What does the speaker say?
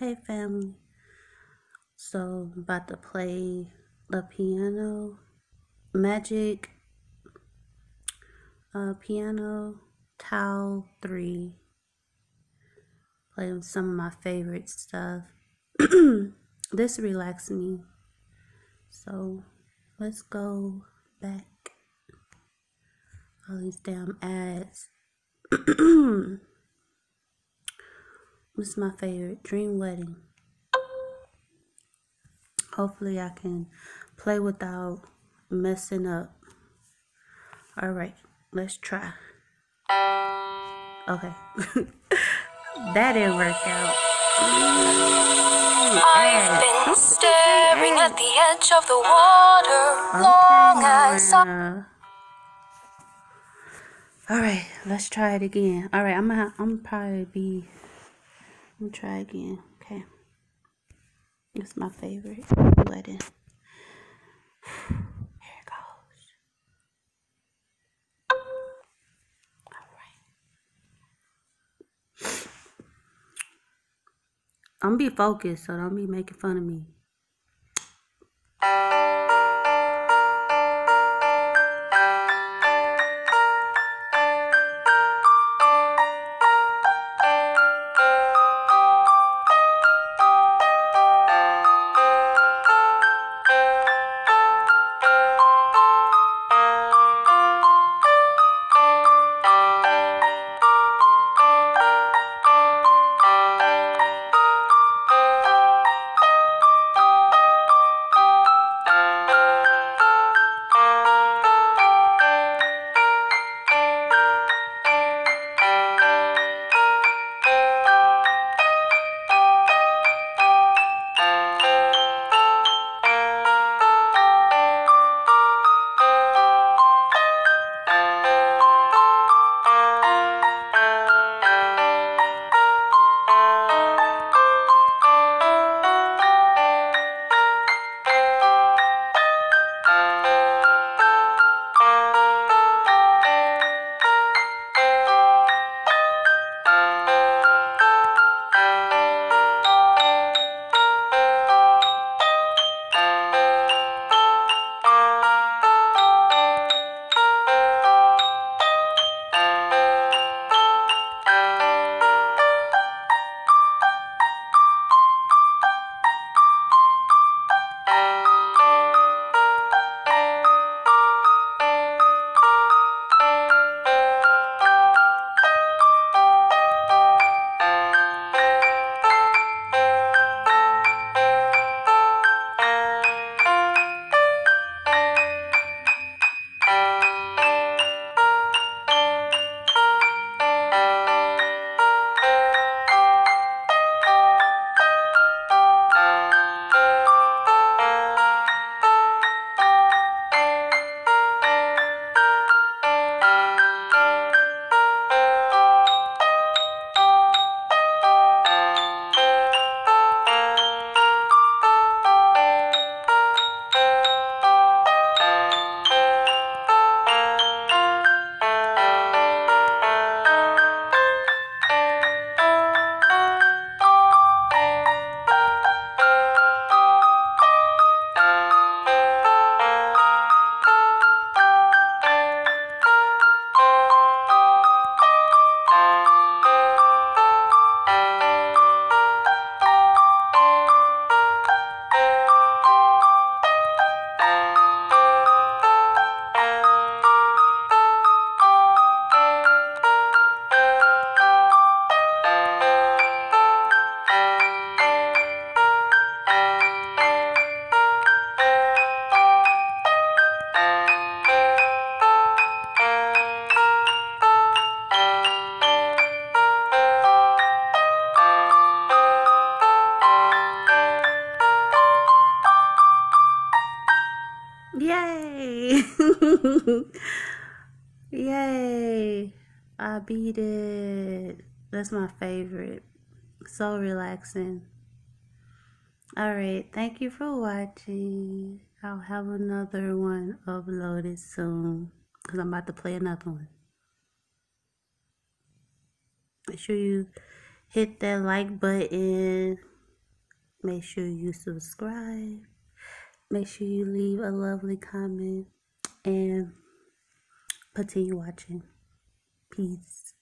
Hey family, so I'm about to play the piano, Magic Piano Tiles 3, playing some of my favorite stuff. This relaxed me, so let's go back, all these damn ads. This is my favorite, Dream Wedding. Hopefully I can play without messing up. Alright, let's try. Okay. That didn't work out. I've been staring at the edge of the water, long as I... Alright, let's try it again. Alright, I'm try again. Okay. It's my favorite wedding. Here it goes. Alright. I'm be focused, so don't be making fun of me. Yay! Yay! I beat it. That's my favorite. So relaxing. Alright, thank you for watching. I'll have another one uploaded soon, because I'm about to play another one. Make sure you hit that like button. Make sure you subscribe. Make sure you leave a lovely comment and continue watching. Peace.